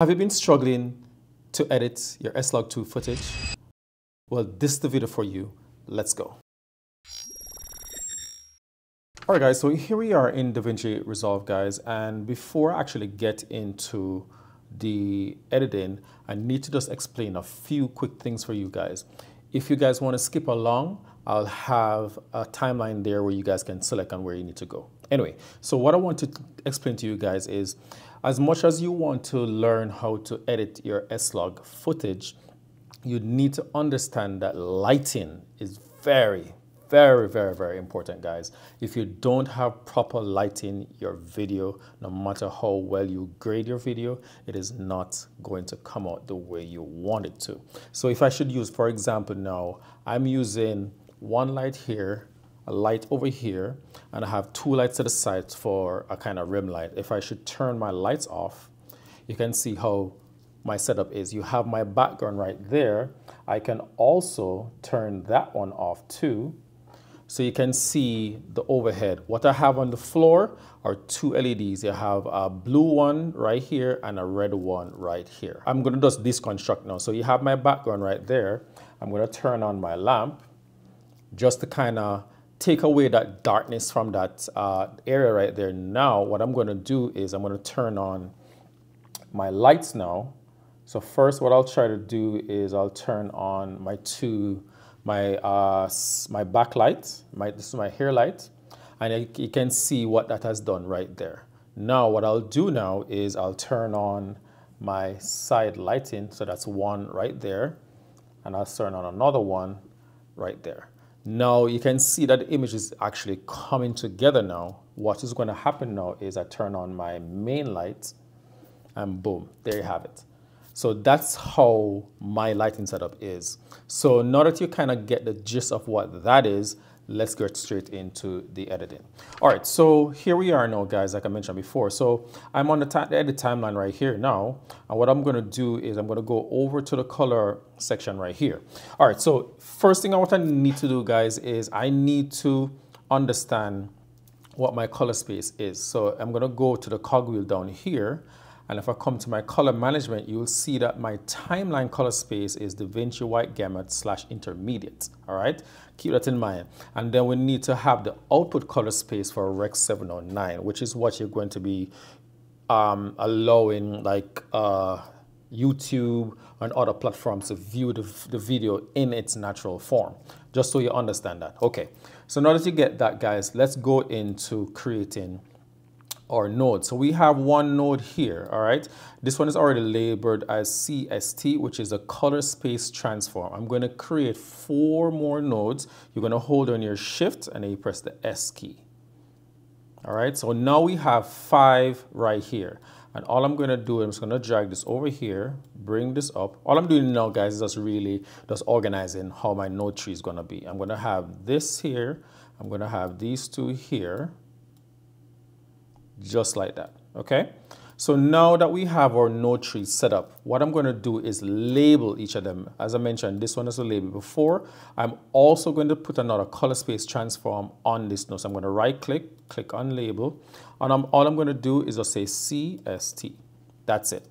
Have you been struggling to edit your S-Log2 footage? Well, this is the video for you. Let's go. All right, guys, so here we are in DaVinci Resolve, guys. And before I actually get into the editing, I need to just explain a few quick things for you guys. If you guys want to skip along, I'll have a timeline there where you guys can select on where you need to go. Anyway, so what I want to explain to you guys is, as much as you want to learn how to edit your S-Log footage, you need to understand that lighting is very, very, very, very important, guys. If you don't have proper lighting, your video, no matter how well you grade your video, it is not going to come out the way you want it to. So if I should use, for example, now I'm using one light here, a light over here, and I have two lights to the side for a kind of rim light. If I should turn my lights off, you can see how my setup is. You have my background right there. I can also turn that one off too. So you can see the overhead. What I have on the floor are two LEDs. You have a blue one right here and a red one right here. I'm gonna just deconstruct now. So you have my background right there. I'm gonna turn on my lamp just to kind of take away that darkness from that area right there. Now, what I'm gonna do is I'm gonna turn on my lights now. So first, what I'll try to do is I'll turn on my my backlight, this is my hair light, and you can see what that has done right there. Now, what I'll do now is I'll turn on my side lighting, so that's one right there, and I'll turn on another one right there. Now, you can see that the image is actually coming together now. What is going to happen now is I turn on my main light, and boom, there you have it. So that's how my lighting setup is. So now that you kind of get the gist of what that is, let's get straight into the editing. All right, so here we are now, guys, like I mentioned before. So I'm on the edit timeline right here now. And what I'm gonna do is I'm gonna go over to the color section right here. All right, so first thing I need to do, guys, is I need to understand what my color space is. So I'm gonna go to the cogwheel down here. And if I come to my color management, you'll see that my timeline color space is DaVinci White gamut /intermediate, all right? Keep that in mind. And then we need to have the output color space for Rec 709, which is what you're going to be allowing like YouTube and other platforms to view the video in its natural form, just so you understand that. Okay, so now that you get that, guys, let's go into creating our node. So we have one node here, all right? This one is already labeled as CST, which is a color space transform. I'm gonna create four more nodes. You're gonna hold on your shift and then you press the S key. All right, so now we have five right here. And all I'm gonna do, I'm just gonna drag this over here, bring this up. All I'm doing now, guys, is just organizing how my node tree is gonna be. I'm gonna have this here. I'm gonna have these two here. Just like that, okay? So now that we have our node tree set up, what I'm gonna do is label each of them. As I mentioned, this one is a label before. I'm also going to put another color space transform on this node. So I'm gonna right click, click on label, and all I'm gonna do is just say CST, that's it.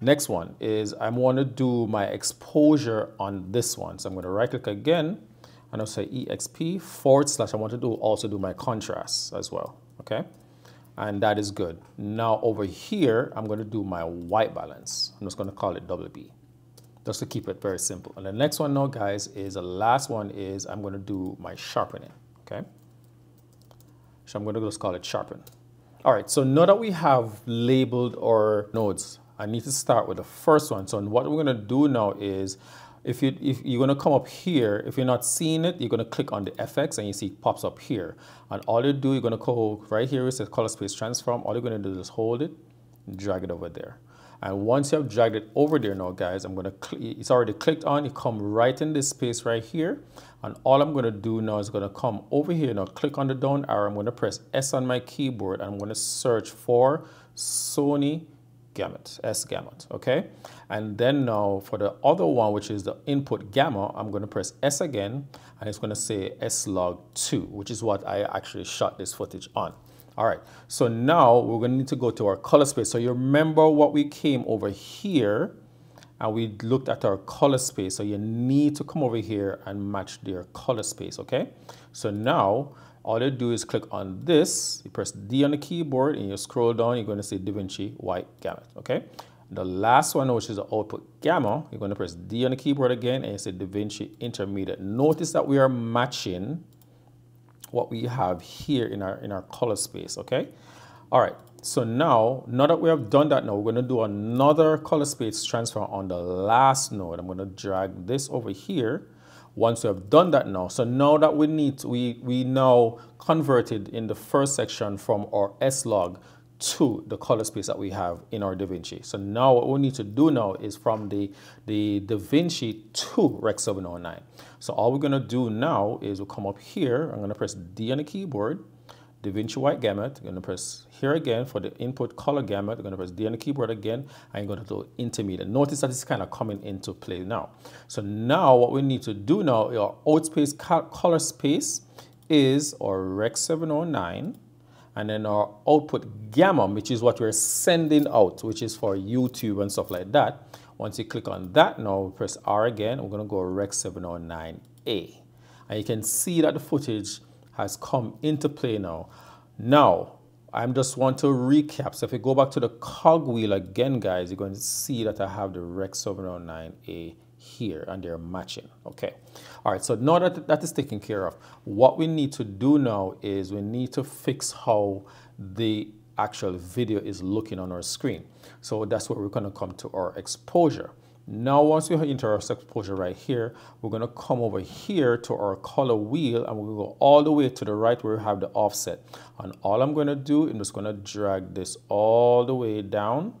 Next one is I wanna do my exposure on this one. So I'm gonna right click again, and I'll say EXP / I want to also do my contrast as well, okay? And that is good. Now over here, I'm gonna do my white balance. I'm just gonna call it WB, just to keep it very simple. And the next one now, guys, is the last one is I'm gonna do my sharpening, okay? So I'm gonna just call it sharpen. All right, so now that we have labeled our nodes, I need to start with the first one. So what we're gonna do now is, if you're gonna come up here, if you're not seeing it, you're gonna click on the FX and you see it pops up here. And all you do, you're gonna go right here, it says color space transform. All you're gonna do is hold it, drag it over there. And once you have dragged it over there now, guys, I'm gonna, it's already clicked on, you come right in this space right here. And all I'm gonna do now is gonna come over here now, click on the down arrow, I'm gonna press S on my keyboard, and I'm gonna search for Sony gamut, S gamut, okay? And then now for the other one, which is the input gamma, I'm gonna press S again, and it's gonna say S-Log2, which is what I actually shot this footage on. All right, so now we're going to need to go to our color space. So you remember what we came over here and we looked at our color space. So you need to come over here and match their color space, okay? So now all you do is click on this, you press D on the keyboard and you scroll down, you're going to see DaVinci White gamut, okay? The last one, which is the output gamma, you're going to press D on the keyboard again and you say DaVinci intermediate. Notice that we are matching what we have here in our color space, okay? All right, so now that we have done that, now we're going to do another color space transfer on the last node. I'm going to drag this over here. Once we have done that now, so now that we need to, we now converted in the first section from our S-Log to the color space that we have in our DaVinci. So now what we need to do now is from the DaVinci to Rec 709. So all we're gonna do now is we'll come up here, I'm gonna press D on the keyboard, DaVinci White gamut, I'm gonna press here again for the input color gamut, I'm gonna press D on the keyboard again, and I'm gonna do intermediate. Notice that it's kind of coming into play now. So now what we need to do now, our out space color space is our Rec 709, and then our output gamma, which is what we're sending out, which is for YouTube and stuff like that. Once you click on that now, we press R again, we're gonna go Rec 709A. And you can see that the footage has come into play now. Now, I just want to recap. So if you go back to the cogwheel again, guys, you're going to see that I have the Rec 709A here and they're matching, okay? All right, so now that that is taken care of, what we need to do now is we need to fix how the actual video is looking on our screen. So that's where we're gonna come to our exposure. Now, once we enter our exposure right here, we're gonna come over here to our color wheel and we'll go all the way to the right where we have the offset. And all I'm gonna do, I'm just gonna drag this all the way down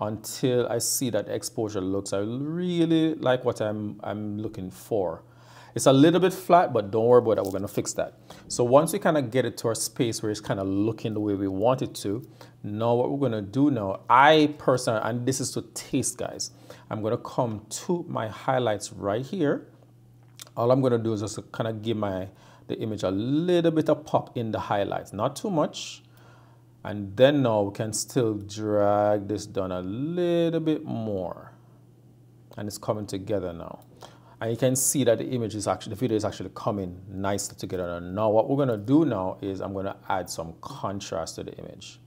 until I see that exposure looks. I really like what I'm looking for. It's a little bit flat, but don't worry about that, we're gonna fix that. So once we kind of get it to our space where it's kind of looking the way we want it to, now what we're gonna do now, I personally, and this is to taste, guys, I'm gonna come to my highlights right here. All I'm gonna do is just kind of give the image a little bit of pop in the highlights, not too much. And then now we can still drag this down a little bit more. And it's coming together now. And you can see that the video is actually coming nicely together. And now what we're gonna do now is I'm gonna add some contrast to the image,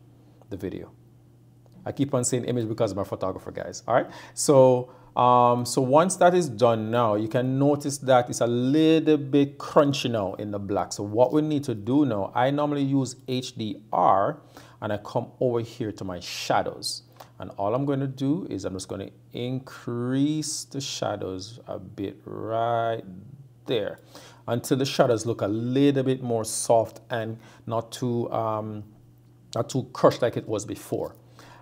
the video. I keep on saying image because I'm a photographer, guys, all right? So, so once that is done now, you can notice that it's a little bit crunchy now in the black. So what we need to do now, I normally use HDR and I come over here to my shadows. And all I'm going to do is I'm just going to increase the shadows a bit right there until the shadows look a little bit more soft and not too crushed like it was before.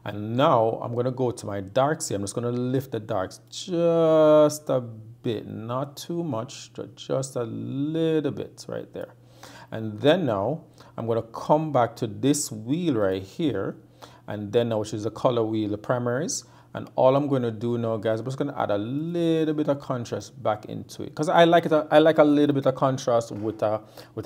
And now I'm going to go to my darks here. I'm just going to lift the darks just a bit, not too much, just a little bit right there. And then now I'm going to come back to this wheel right here. And then now, which is the color wheel, the primaries. And all I'm going to do now, guys, I'm just going to add a little bit of contrast back into it. Because I like it. I like a little bit of contrast with a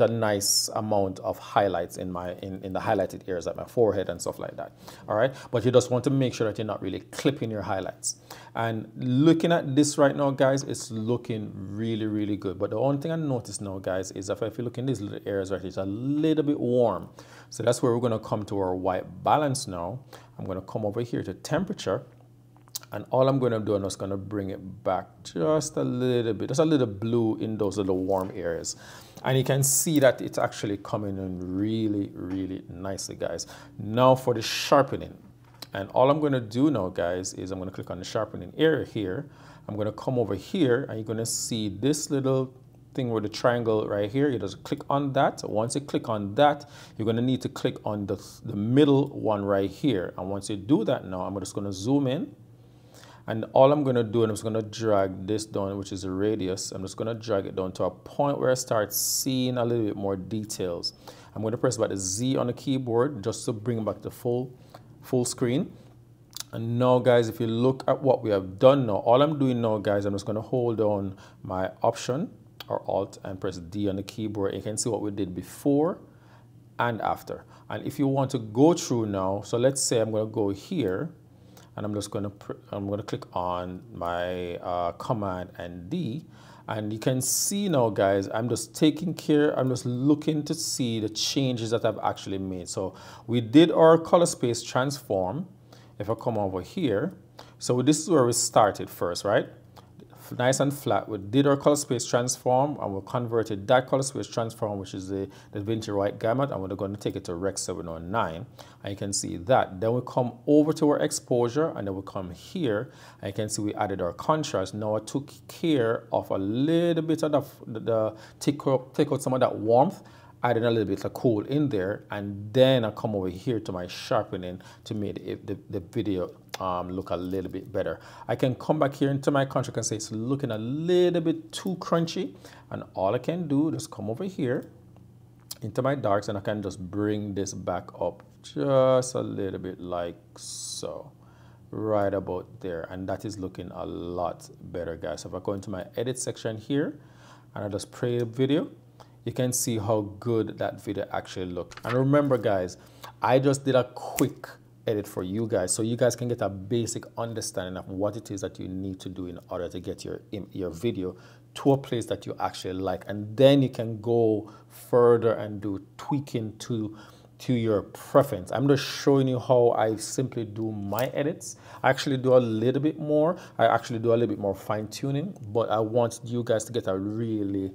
nice amount of highlights in the highlighted areas like my forehead and stuff like that. All right. But you just want to make sure that you're not really clipping your highlights. And looking at this right now, guys, it's looking really, really good. But the only thing I noticed now, guys, is that if you look in these little areas right here, it's a little bit warm. So that's where we're going to come to our white balance now. I'm going to come over here to temperature. And all I'm going to do, I'm just going to bring it back just a little bit, just a little blue in those little warm areas. And you can see that it's actually coming in really, really nicely, guys. Now for the sharpening. And all I'm going to do now, guys, is I'm going to click on the sharpening area here. I'm going to come over here and you're going to see this little thing with the triangle right here. You just click on that. Once you click on that, you're going to need to click on the middle one right here. And once you do that now, I'm just going to zoom in. And all I'm gonna do, I'm just gonna drag this down, which is a radius. I'm just gonna drag it down to a point where I start seeing a little bit more details. I'm gonna press about the Z on the keyboard just to bring back the full screen. And now, guys, if you look at what we have done now, all I'm doing now, guys, I'm just gonna hold on my Option or Alt and press D on the keyboard. You can see what we did before and after. And if you want to go through now, so let's say I'm going to go here and I'm just going to click on my command and D, and you can see now, guys, I'm just taking care, I'm just looking to see the changes that I've actually made. So we did our color space transform. If I come over here, so this is where we started first, right? Nice and flat. We did our color space transform and we converted that color space transform, which is the DaVinci White gamut, and we're going to take it to Rec 709. And you can see that. Then we come over to our exposure and then we come here and you can see we added our contrast. Now I took care of a little bit of take out some of that warmth, added a little bit of cool in there, and then I come over here to my sharpening to make the video look a little bit better. I can come back here into my contrast and say it's looking a little bit too crunchy, and all I can do is come over here into my darks and I can just bring this back up just a little bit like so, right about there, and that is looking a lot better, guys. So if I go into my edit section here and I just play a video, you can see how good that video actually looked. And remember, guys, I just did a quick edit for you guys so you guys can get a basic understanding of what it is that you need to do in order to get your video to a place that you actually like. And then you can go further and do tweaking to your preference. I'm just showing you how I simply do my edits. I actually do a little bit more. I actually do a little bit more fine tuning, but I want you guys to get a really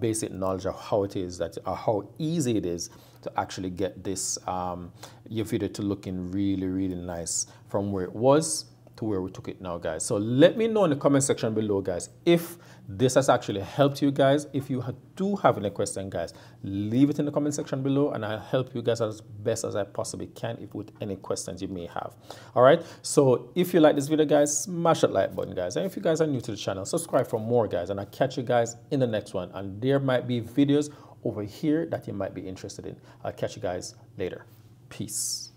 basic knowledge of how it is that, how easy it is to actually get this, your video to looking really, really nice from where it was to where we took it now, guys. So let me know in the comment section below, guys, if this has actually helped you guys. If you do have any question, guys, leave it in the comment section below and I'll help you guys as best as I possibly can if with any questions you may have. All right, so if you like this video, guys, smash that like button, guys, and if you guys are new to the channel, subscribe for more, guys, and I'll catch you guys in the next one. And there might be videos over here that you might be interested in. I'll catch you guys later. Peace.